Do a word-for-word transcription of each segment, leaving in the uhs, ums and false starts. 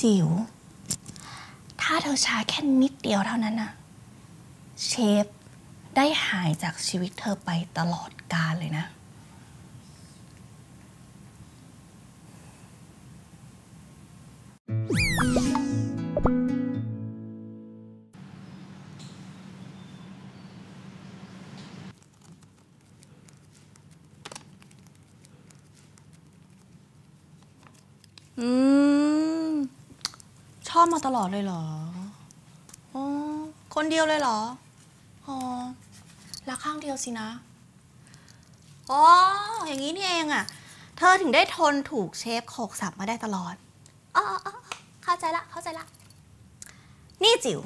จิ๋วถ้าเธอช้าแค่นิดเดียวเท่านั้นนะเชฟได้หายจากชีวิตเธอไปตลอดกาลเลยนะอืมชอบมาตลอดเลยเหรออ๋อคนเดียวเลยเหรออ๋อรักข้างเดียวสินะอ๋ออย่างนี้นี่เองอ่ะเธอถึงได้ทนถูกเชฟโขกสับมาได้ตลอดอ๋อเข้าใจละเข้าใจละนี่จิ๋ว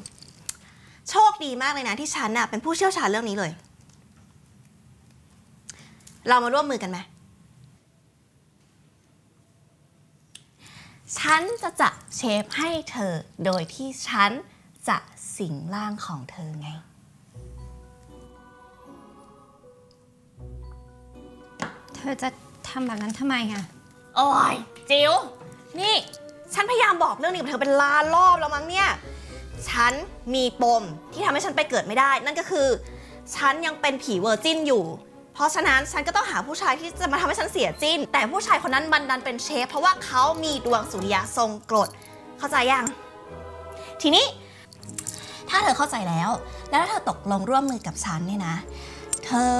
โชคดีมากเลยนะที่ฉันน่ะเป็นผู้เชี่ยวชาญเรื่องนี้เลยเรามาร่วมมือกันไหมฉันจะจัดเชฟให้เธอโดยที่ฉันจะสิงร่างของเธอไงเธอจะทำแบบนั้นทำไมอะโอ้ยจิ๋วนี่ฉันพยายามบอกเรื่องนี้กับเธอเป็นล้านรอบแล้วมั้งเนี่ยฉันมีปมที่ทำให้ฉันไปเกิดไม่ได้นั่นก็คือฉันยังเป็นผีเวอร์จินอยู่เพราะฉะนั้นฉันก็ต้องหาผู้ชายที่จะมาทำให้ฉันเสียจิ้นแต่ผู้ชายคนนั้นบันดาลเป็นเชฟเพราะว่าเขามีดวงสุริยะทรงกรดเข้าใจยังทีนี้ถ้าเธอเข้าใจแล้วแล้วถ้าเธอตกลงร่วมมือกับฉันเนี่ยนะเธอ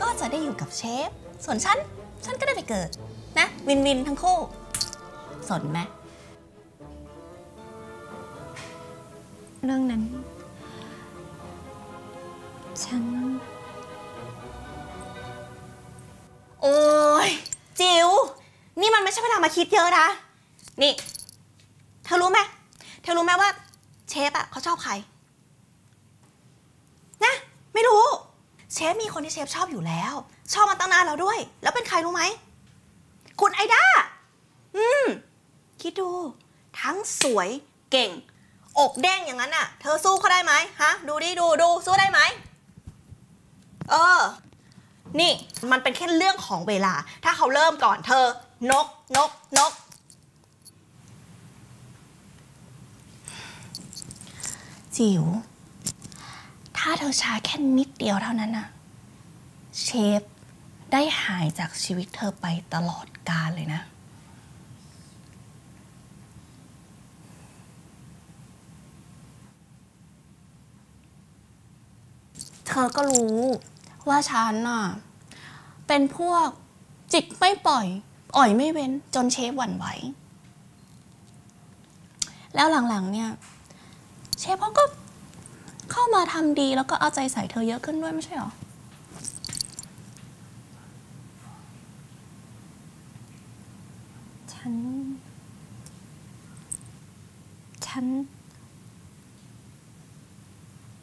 ก็จะได้อยู่กับเชฟส่วนฉันฉันก็ได้ไปเกิดนะวินวินทั้งคู่สนไหมเรื่องนั้นฉันโอ้ยจิ๋วนี่มันไม่ใช่เวลามาคิดเยอะนะนี่เธอรู้ไหมเธอรู้ไหมว่าเชฟอะเขาชอบใครนะไม่รู้เชฟมีคนที่เชฟชอบอยู่แล้วชอบมาตั้งนานแล้วด้วยแล้วเป็นใครรู้ไหมคุณไอด้าอืมคิดดูทั้งสวยเก่งอกเด้งอย่างนั้นอะเธอสู้เขาได้ไหมฮะดูดิดูดูสู้ได้ไหมเออนี่มันเป็นแค่เรื่องของเวลาถ้าเขาเริ่มก่อนเธอนกนกนกจิ๋วถ้าเธอช้าแค่นิดเดียวเท่านั้นนะเชฟได้หายจากชีวิตเธอไปตลอดกาลเลยนะเธอก็รู้ว่าฉันน่ะเป็นพวกจิกไม่ปล่อยอ่อยไม่เว้นจนเชฟหวั่นไหวแล้วหลังๆเนี่ยเชฟเขาก็เข้ามาทำดีแล้วก็เอาใจใส่เธอเยอะขึ้นด้วยไม่ใช่หรอฉันฉัน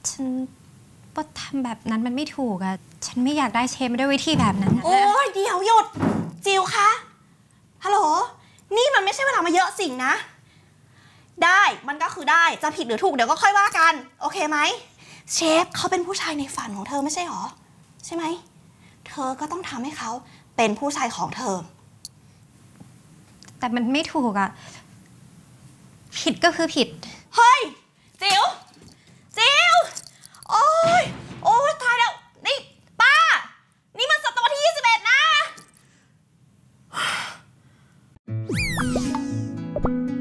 ฉันก็ทำแบบนั้นมันไม่ถูกอะฉันไม่อยากได้เชฟด้วยวิธีแบบนั้นโอ้ยเดี๋ยวหยุดจิวคะฮัลโหลนี่มันไม่ใช่เวลามาเยอะสิ่งนะได้มันก็คือได้จะผิดหรือถูกเดี๋ยวก็ค่อยว่ากันโอเคไหมเชฟเขาเป็นผู้ชายในฝันของเธอไม่ใช่หรอใช่ไหมเธอก็ต้องทำให้เขาเป็นผู้ชายของเธอแต่มันไม่ถูกอะผิดก็คือผิดเฮ้ยจิวจิวโอ้ยโอ้ยตายแล้วนี่ป้านี่มันศตวรรษที่ยี่สิบเอ็ดนะ